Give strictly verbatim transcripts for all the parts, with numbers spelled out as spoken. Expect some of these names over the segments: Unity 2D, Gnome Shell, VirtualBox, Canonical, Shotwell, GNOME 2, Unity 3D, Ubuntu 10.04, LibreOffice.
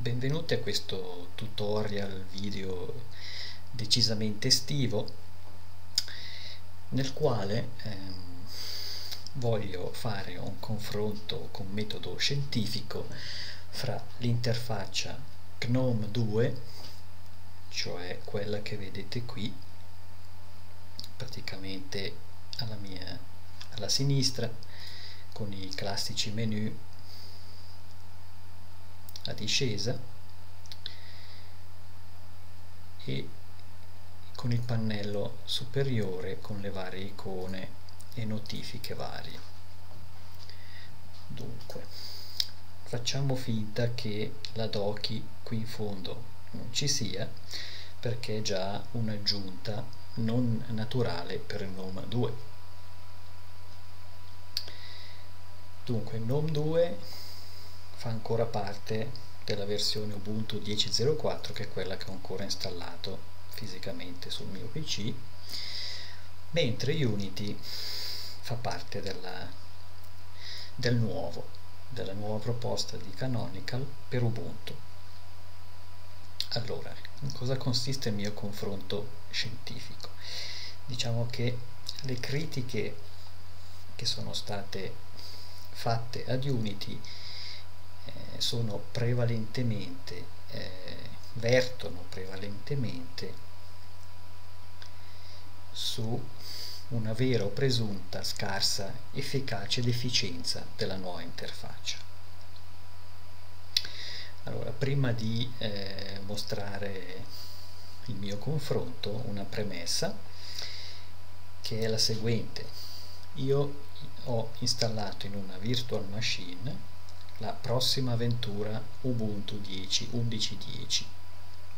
Benvenuti a questo tutorial video decisamente estivo nel quale ehm, voglio fare un confronto con metodo scientifico fra l'interfaccia Gnome due, cioè quella che vedete qui praticamente alla mia alla sinistra con i classici menu, la discesa e con il pannello superiore con le varie icone e notifiche varie. Dunque, facciamo finta che la docky qui in fondo non ci sia, perché è già un'aggiunta non naturale per Gnome due. Dunque Gnome due fa ancora parte della versione Ubuntu dieci punto zero quattro, che è quella che ho ancora installato fisicamente sul mio P C, mentre Unity fa parte della, del nuovo, della nuova proposta di Canonical per Ubuntu. Allora, in cosa consiste il mio confronto scientifico? Diciamo che le critiche che sono state fatte ad Unity sono prevalentemente eh, vertono prevalentemente su una vera o presunta scarsa efficacia ed efficienza della nuova interfaccia. Allora, prima di eh, mostrare il mio confronto, una premessa che è la seguente: io ho installato in una virtual machine la prossima avventura Ubuntu dieci punto undici punto dieci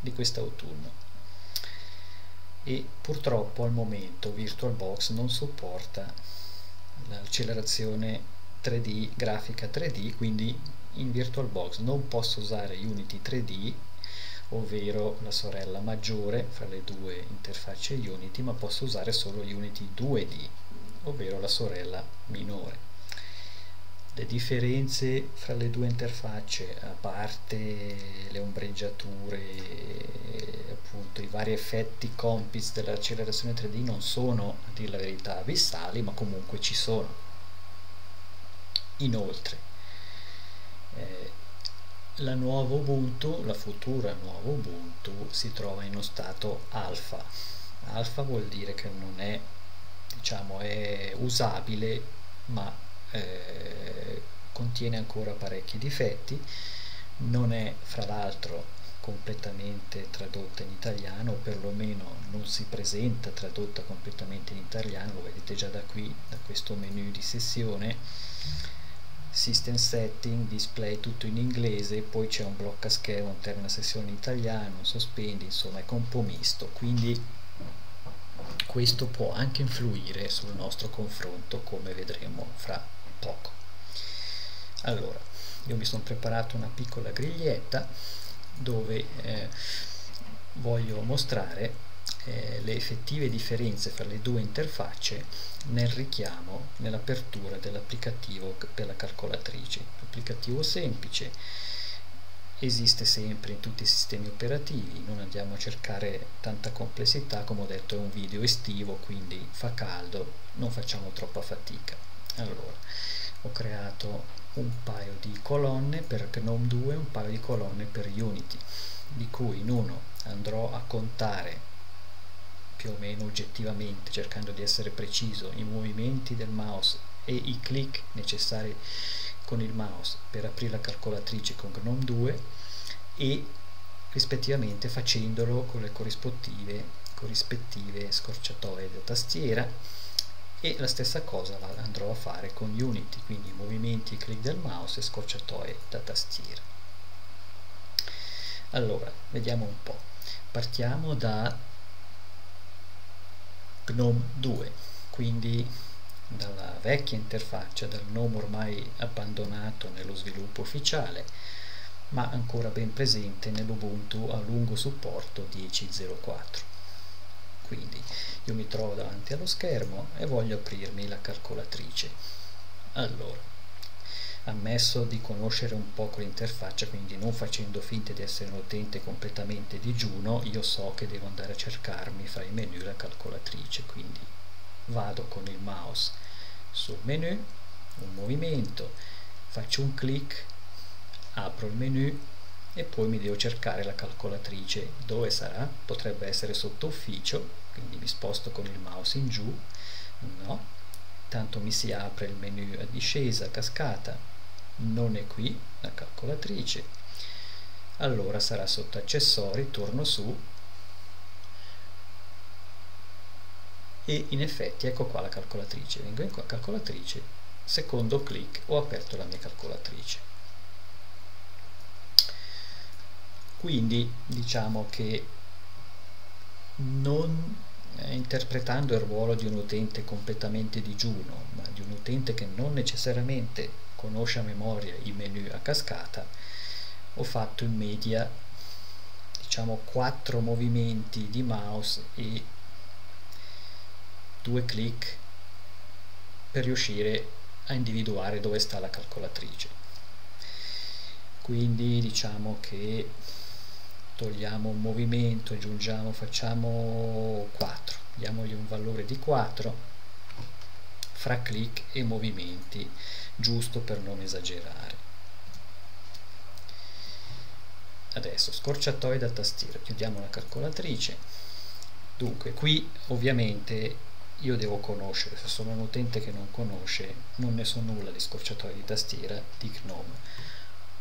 di quest'autunno, e purtroppo al momento VirtualBox non supporta l'accelerazione tre D, grafica tre D, quindi in VirtualBox non posso usare Unity tre D, ovvero la sorella maggiore fra le due interfacce Unity, ma posso usare solo Unity due D, ovvero la sorella minore. Le differenze fra le due interfacce, a parte le ombreggiature, appunto i vari effetti complice dell'accelerazione tre D, non sono, a dire la verità, abissali, ma comunque ci sono. Inoltre, eh, la nuova Ubuntu, la futura nuova Ubuntu, si trova in uno stato alfa. Alfa vuol dire che non è, diciamo, è usabile, ma Eh, contiene ancora parecchi difetti, non è fra l'altro completamente tradotta in italiano, o perlomeno non si presenta tradotta completamente in italiano. Lo vedete già da qui, da questo menu di sessione, System Setting, Display, tutto in inglese, poi c'è un blocca schermo, un termine sessione in italiano, un sospendi, insomma è un po' misto, quindi questo può anche influire sul nostro confronto, come vedremo fra poco. Allora, io mi sono preparato una piccola griglietta dove eh, voglio mostrare eh, le effettive differenze fra le due interfacce nel richiamo, nell'apertura dell'applicativo della calcolatrice. L'applicativo semplice esiste sempre in tutti i sistemi operativi, non andiamo a cercare tanta complessità, come ho detto è un video estivo, quindi fa caldo, non facciamo troppa fatica. Allora, ho creato un paio di colonne per Gnome due, un paio di colonne per Unity, di cui in uno andrò a contare più o meno oggettivamente, cercando di essere preciso, i movimenti del mouse e i click necessari con il mouse per aprire la calcolatrice con Gnome due, e rispettivamente facendolo con le corrispettive, corrispettive scorciatoie da tastiera, e la stessa cosa la andrò a fare con Unity, quindi movimenti e click del mouse e scorciatoie da tastiera. Allora, vediamo un po'. Partiamo da Gnome due, quindi dalla vecchia interfaccia, dal Gnome ormai abbandonato nello sviluppo ufficiale, ma ancora ben presente nell'Ubuntu a lungo supporto dieci punto zero quattro. Quindi io mi trovo davanti allo schermo e voglio aprirmi la calcolatrice. Allora, ammesso di conoscere un po' l'interfaccia, quindi non facendo finta di essere un utente completamente digiuno, io so che devo andare a cercarmi fra i menu la calcolatrice, quindi vado con il mouse sul menu, un movimento, faccio un clic, apro il menu e poi mi devo cercare la calcolatrice. Dove sarà? Potrebbe essere sotto ufficio, quindi mi sposto con il mouse in giù, no, tanto mi si apre il menu a discesa, a cascata, non è qui la calcolatrice, allora sarà sotto accessori, torno su e in effetti ecco qua la calcolatrice, vengo in qua calcolatrice, secondo clic ho aperto la mia calcolatrice. Quindi diciamo che non interpretando il ruolo di un utente completamente digiuno, ma di un utente che non necessariamente conosce a memoria i menu a cascata, ho fatto in media diciamo quattro movimenti di mouse e due clic per riuscire a individuare dove sta la calcolatrice. Quindi diciamo che togliamo un movimento, aggiungiamo, facciamo quattro, diamogli un valore di quattro fra clic e movimenti, giusto per non esagerare. Adesso scorciatoia da tastiera, chiudiamo la calcolatrice. Dunque qui ovviamente io devo conoscere, se sono un utente che non conosce non ne so nulla di scorciatoia di tastiera di Gnome,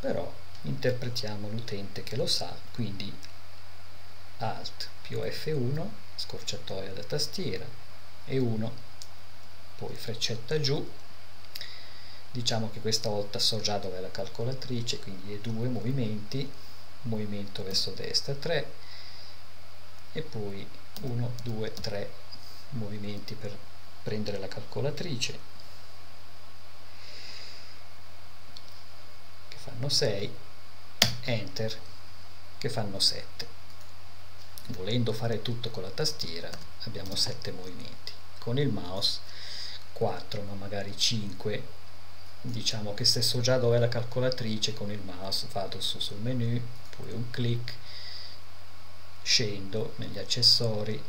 però interpretiamo l'utente che lo sa, quindi Alt più F uno, scorciatoia da tastiera, E uno, poi freccetta giù, diciamo che questa volta so già dove è la calcolatrice, quindi E due movimenti, movimento verso destra tre e poi uno, due, tre movimenti per prendere la calcolatrice che fanno sei, Enter che fanno sette. Volendo fare tutto con la tastiera abbiamo sette movimenti, con il mouse quattro ma magari cinque. Diciamo che se so già dove è la calcolatrice, con il mouse vado su sul menu, poi un clic, scendo negli accessori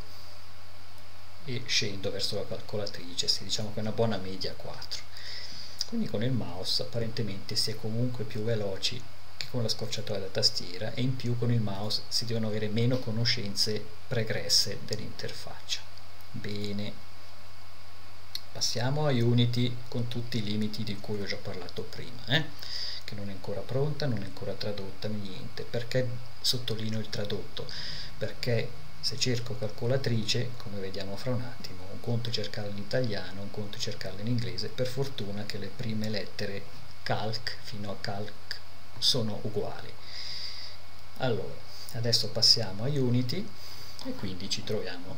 e scendo verso la calcolatrice, sì, diciamo che è una buona media quattro. Quindi con il mouse apparentemente si è comunque più veloci con la scorciatoia da tastiera, e in più con il mouse si devono avere meno conoscenze pregresse dell'interfaccia. Bene, passiamo a Unity con tutti i limiti di cui ho già parlato prima, eh? Che non è ancora pronta, non è ancora tradotta, niente. Perché sottolineo il tradotto? Perché se cerco calcolatrice, come vediamo fra un attimo, un conto è cercarla in italiano, un conto è cercarla in inglese, per fortuna che le prime lettere calc fino a calc sono uguali. Allora adesso passiamo a Unity e quindi ci troviamo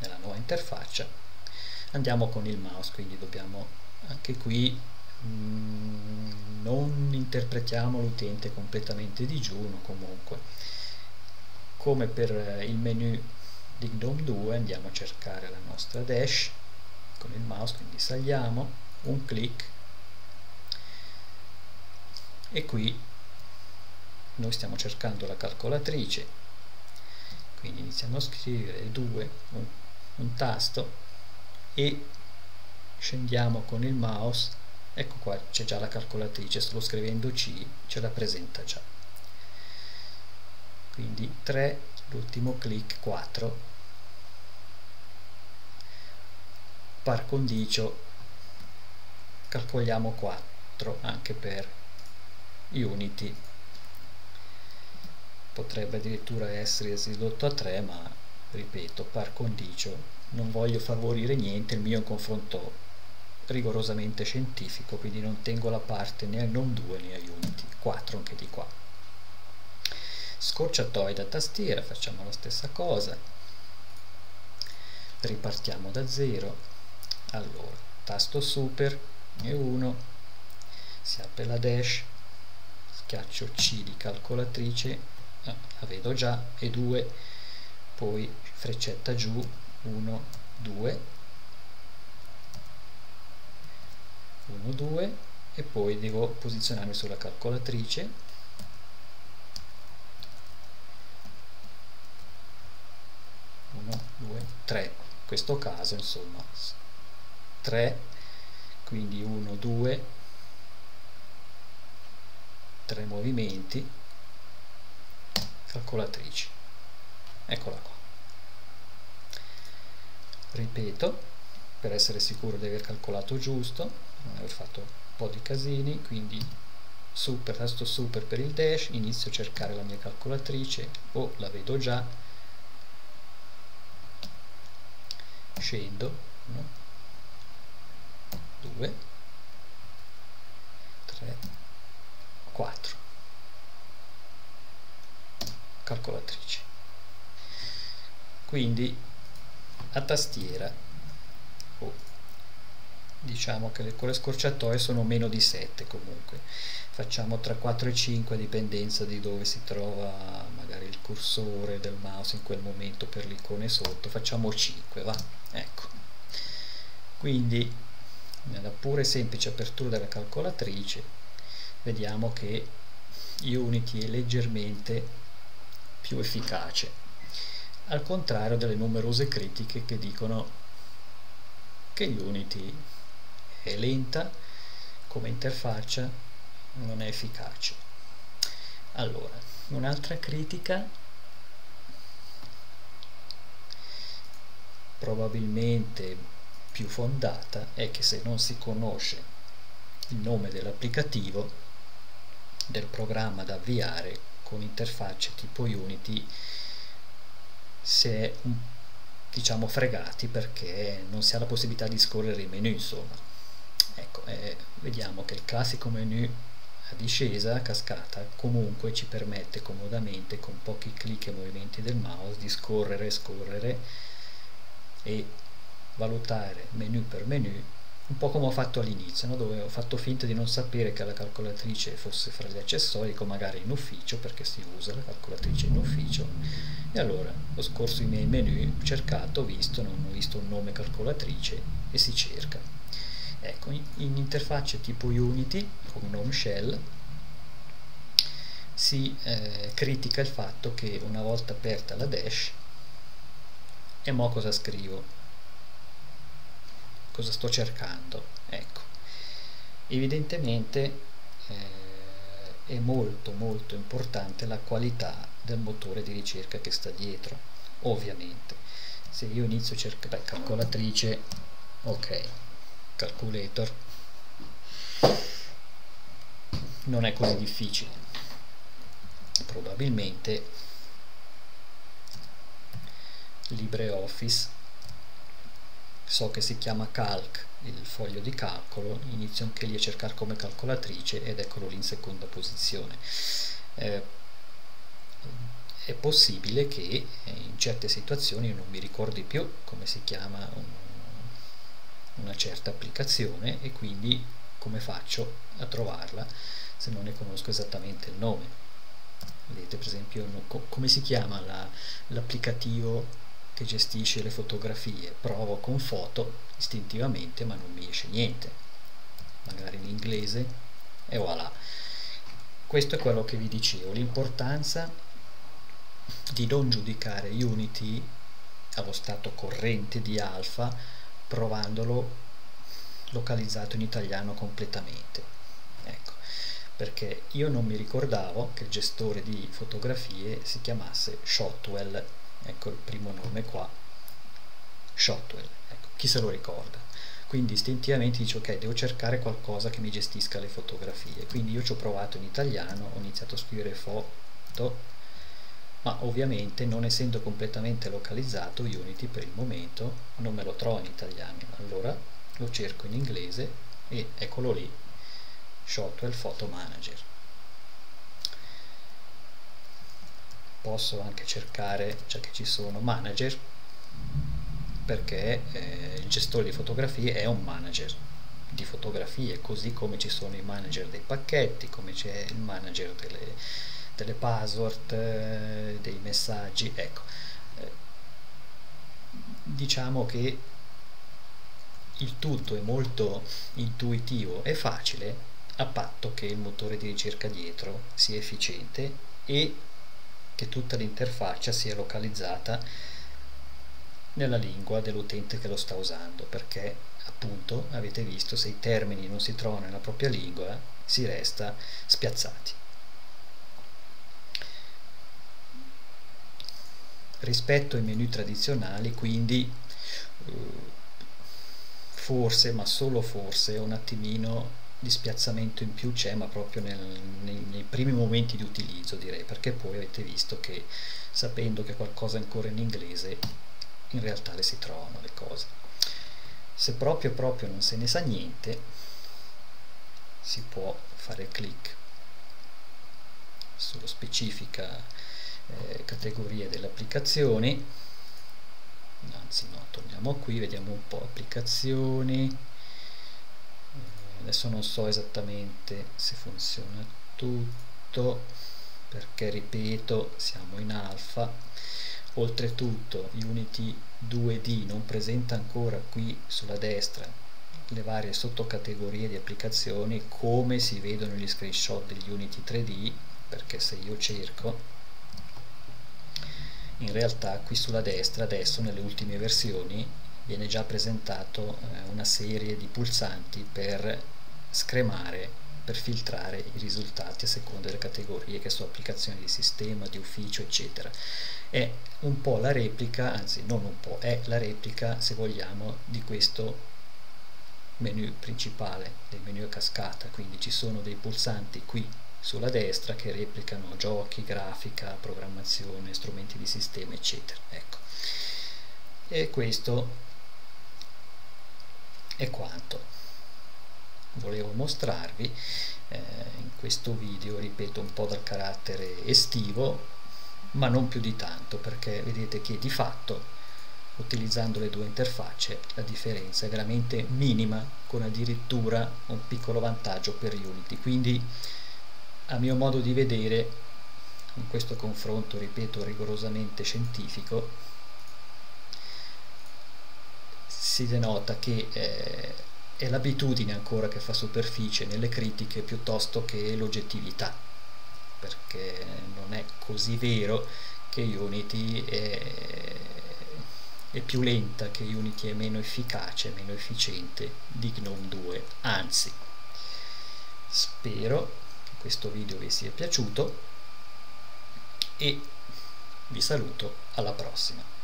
nella nuova interfaccia, andiamo con il mouse, quindi dobbiamo anche qui mh, non interpretiamo l'utente completamente digiuno, comunque come per il menu di Gnome due andiamo a cercare la nostra dash con il mouse, quindi saliamo, un clic, e qui noi stiamo cercando la calcolatrice, quindi iniziamo a scrivere due, un, un tasto e scendiamo con il mouse, ecco qua c'è già la calcolatrice, solo scrivendo C ce la presenta già, quindi tre, l'ultimo clic quattro, par condicio calcoliamo quattro anche per Unity, potrebbe addirittura essere ridotto a tre, ma ripeto, par condicio, non voglio favorire niente, il mio è un confronto rigorosamente scientifico, quindi non tengo la parte né a Gnome due né a Unity, quattro anche di qua. Scorciatoia da tastiera, facciamo la stessa cosa, ripartiamo da zero, allora tasto super e uno, si apre la dash, schiaccio C di calcolatrice, ah, la vedo già, E due, poi freccetta giù, uno, due, uno, due, e poi devo posizionarmi sulla calcolatrice uno, due, tre, in questo caso insomma tre, quindi uno, due, tre movimenti, calcolatrice, eccola qua. Ripeto, per essere sicuro di aver calcolato giusto, non aver fatto un po' di casini, quindi super, tasto super per il dash, inizio a cercare la mia calcolatrice, o oh, la vedo già, scendo, uno, due, tre, quattro, calcolatrice. Quindi a tastiera, oh, diciamo che le, con le scorciatoie sono meno di sette, comunque facciamo tra quattro e cinque a dipendenza di dove si trova magari il cursore del mouse in quel momento per l'icone sotto, facciamo cinque, va, ecco. Quindi nella pura e semplice apertura della calcolatrice vediamo che Unity è leggermente più efficace, al contrario delle numerose critiche che dicono che Unity è lenta come interfaccia, non è efficace. Allora, un'altra critica probabilmente più fondata è che se non si conosce il nome dell'applicativo, del programma da avviare con interfacce tipo Unity, si è diciamo fregati, perché non si ha la possibilità di scorrere i menu, insomma, ecco. Eh, vediamo che il classico menu a discesa, a cascata, comunque ci permette comodamente, con pochi clic e movimenti del mouse, di scorrere, scorrere e valutare menu per menu, un po' come ho fatto all'inizio, no? Dove ho fatto finta di non sapere che la calcolatrice fosse fra gli accessori, come magari in ufficio, perché si usa la calcolatrice in ufficio, e allora ho scorso i miei menu, ho cercato, ho visto, non ho visto un nome calcolatrice e si cerca. Ecco, in interfacce tipo Unity con Gnome Shell si eh, critica il fatto che una volta aperta la dash, e mo cosa scrivo? Cosa sto cercando? Ecco, evidentemente eh, è molto molto importante la qualità del motore di ricerca che sta dietro. Ovviamente se io inizio a cercare calcolatrice, ok, calculator, non è così difficile, probabilmente LibreOffice, so che si chiama calc, il foglio di calcolo, inizio anche lì a cercare come calcolatrice ed eccolo lì in seconda posizione. Eh, è possibile che in certe situazioni io non mi ricordi più come si chiama un, una certa applicazione, e quindi come faccio a trovarla se non ne conosco esattamente il nome? Vedete per esempio no, come si chiama l'applicativo che gestisce le fotografie, provo con foto istintivamente ma non mi esce niente, magari in inglese, e voilà. Questo è quello che vi dicevo, l'importanza di non giudicare Unity allo stato corrente di alfa provandolo localizzato in italiano completamente, ecco, perché io non mi ricordavo che il gestore di fotografie si chiamasse Shotwell. Ecco il primo nome qua, Shotwell, ecco, chi se lo ricorda? Quindi istintivamente dice ok, devo cercare qualcosa che mi gestisca le fotografie, quindi io ci ho provato in italiano, ho iniziato a scrivere foto, ma ovviamente non essendo completamente localizzato Unity per il momento non me lo trovo in italiano, allora lo cerco in inglese e eccolo lì, Shotwell Photo Manager. Posso anche cercare, cioè che ci sono manager, perché eh, il gestore di fotografie è un manager di fotografie, così come ci sono i manager dei pacchetti, come c'è il manager delle, delle password, eh, dei messaggi, ecco. Eh, diciamo che il tutto è molto intuitivo e facile, a patto che il motore di ricerca dietro sia efficiente e che tutta l'interfaccia sia localizzata nella lingua dell'utente che lo sta usando, perché appunto avete visto, se i termini non si trovano nella propria lingua si resta spiazzati. Rispetto ai menu tradizionali, quindi forse, ma solo forse, un attimino di spiazzamento in più c'è, ma proprio nel, nei, nei primi momenti di utilizzo, direi, perché poi avete visto che, sapendo che qualcosa è ancora in inglese, in realtà le si trovano le cose. Se proprio proprio non se ne sa niente, si può fare clic sulla specifica eh, categoria delle applicazioni. Anzi no, torniamo qui, vediamo un po' applicazioni. Adesso non so esattamente se funziona tutto, perché ripeto, siamo in alfa. Oltretutto Unity due D non presenta ancora qui sulla destra le varie sottocategorie di applicazioni come si vedono gli screenshot degli Unity tre D, perché se io cerco, in realtà qui sulla destra adesso nelle ultime versioni viene già presentato una serie di pulsanti per scremare, per filtrare i risultati a seconda delle categorie, che sono applicazioni di sistema, di ufficio, eccetera. È un po' la replica, anzi non un po', è la replica, se vogliamo, di questo menu principale, del menu a cascata. Quindi ci sono dei pulsanti qui sulla destra che replicano giochi, grafica, programmazione, strumenti di sistema, eccetera. Ecco. E questo è quanto volevo mostrarvi eh, in questo video, ripeto, un po' dal carattere estivo, ma non più di tanto, perché vedete che di fatto, utilizzando le due interfacce, la differenza è veramente minima, con addirittura un piccolo vantaggio per Unity. Quindi, a mio modo di vedere, in questo confronto, ripeto, rigorosamente scientifico, si denota che eh, è l'abitudine ancora che fa superficie nelle critiche piuttosto che l'oggettività, perché non è così vero che Unity è, è più lenta, che Unity è meno efficace, meno efficiente di Gnome due. Anzi, spero questo video vi sia piaciuto e vi saluto, alla prossima.